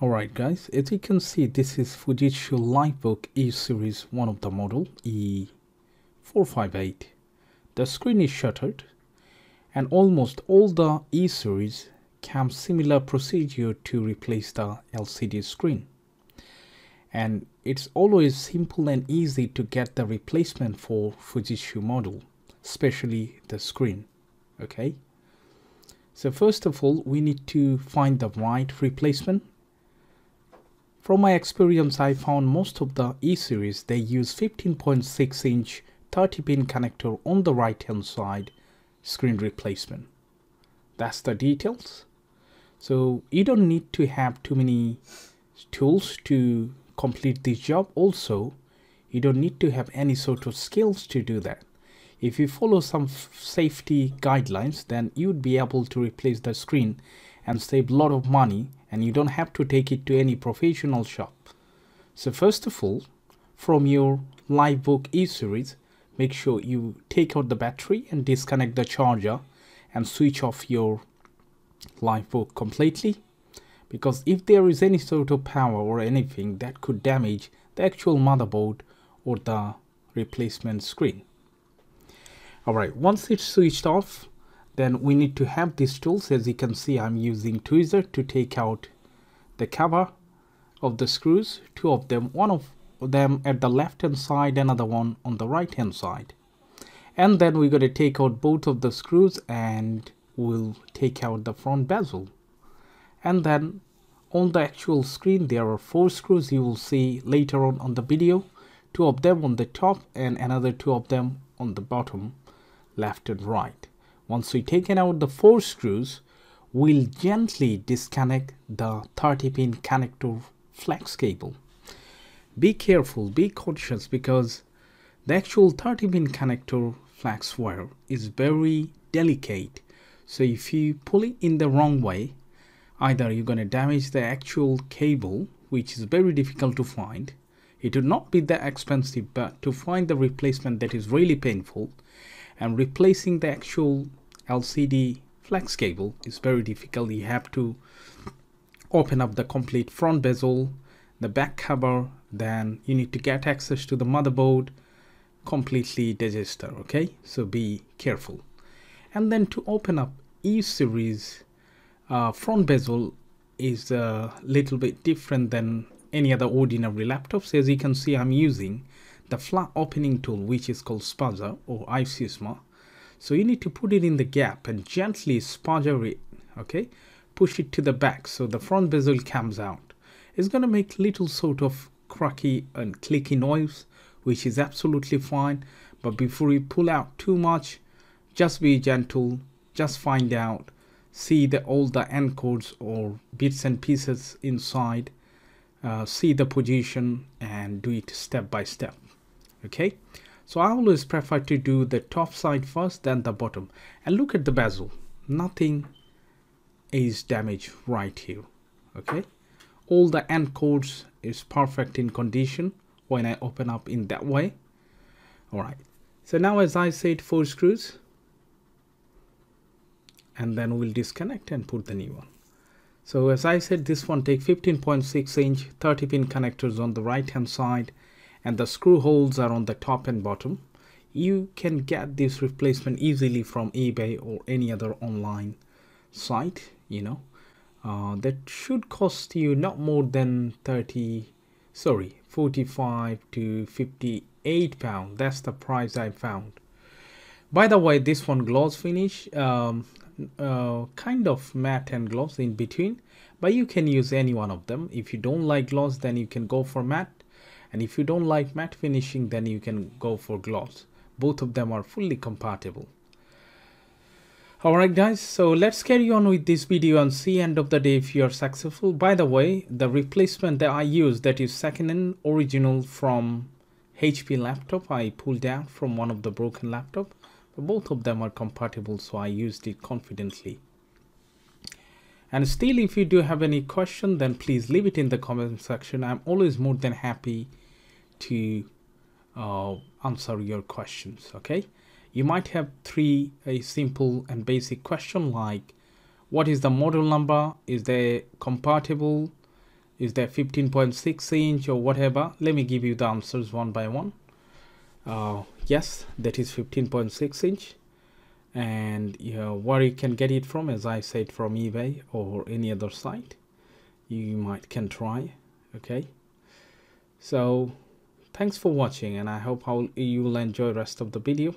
Alright guys, as you can see, this is Fujitsu Lifebook E-Series, one of the model, E458. The screen is shuttered and almost all the E-Series come similar procedure to replace the LCD screen. And it's always simple and easy to get the replacement for Fujitsu model, especially the screen, okay? So first of all, we need to find the right replacement. From my experience, I found most of the E-Series, they use 15.6 inch 30-pin connector on the right-hand side screen replacement. That's the details. So you don't need to have too many tools to complete this job. Also, you don't need to have any sort of skills to do that. If you follow some safety guidelines, then you'd be able to replace the screen and save a lot of money, and you don't have to take it to any professional shop. So first of all, from your Lifebook E-Series, make sure you take out the battery and disconnect the charger and switch off your Lifebook completely, because if there is any sort of power or anything, that could damage the actual motherboard or the replacement screen. Alright, once it's switched off, then we need to have these tools. As you can see, I'm using tweezer to take out the cover of the screws, two of them, one of them at the left hand side, another one on the right hand side. And then we're going to take out both of the screws and we'll take out the front bezel. And then on the actual screen, there are four screws, you will see later on the video, two of them on the top and another two of them on the bottom, left and right. Once we've taken out the four screws, we'll gently disconnect the 30-pin connector flex cable. Be careful, be cautious, because the actual 30-pin connector flex wire is very delicate. So if you pull it in the wrong way, either you're going to damage the actual cable, which is very difficult to find. It would not be that expensive, but to find the replacement, that is really painful. And replacing the actual LCD flex cable is very difficult. You have to open up the complete front bezel, the back cover, then you need to get access to the motherboard, completely digester, okay? So be careful. And then to open up E-Series front bezel is a little bit different than any other ordinary laptops. As you can see, I'm using the flat opening tool, which is called spudger or iCisma. So you need to put it in the gap and gently spudger it, okay? Push it to the back so the front bezel comes out. It's going to make little sort of cracky and clicky noise, which is absolutely fine. But before you pull out too much, just be gentle, just find out, see all the end codes or bits and pieces inside, see the position and do it step by step. Okay, so I always prefer to do the top side first, then the bottom. And look at the bezel, nothing is damaged right here, okay? All the end cords is perfect in condition when I open up in that way. All right, so now as I said, four screws, and then we'll disconnect and put the new one. So as I said, this one take 15.6 inch 30-pin connectors on the right hand side, and the screw holes are on the top and bottom. You can get this replacement easily from eBay or any other online site, you know. That should cost you not more than 45 to 58 pounds. That's the price I found. By the way, this one gloss finish, kind of matte and gloss in between, but you can use any one of them. If you don't like gloss, then you can go for matte. And if you don't like matte finishing, then you can go for gloss. Both of them are fully compatible. Alright guys, so let's carry on with this video and see end of the day if you are successful. By the way, the replacement that I use, that is second-hand original from HP laptop, I pulled down from one of the broken laptop. But both of them are compatible, so I used it confidently. And still, if you do have any question, then please leave it in the comment section. I'm always more than happy to answer your questions, okay? You might have a simple and basic question like, what is the model number? Is they compatible? Is that 15.6 inch or whatever? Let me give you the answers one by one. Yes, that is 15.6 inch. And where you can get it from, as I said, from eBay or any other site you might can try. Okay, so thanks for watching, and I hope you will enjoy the rest of the video.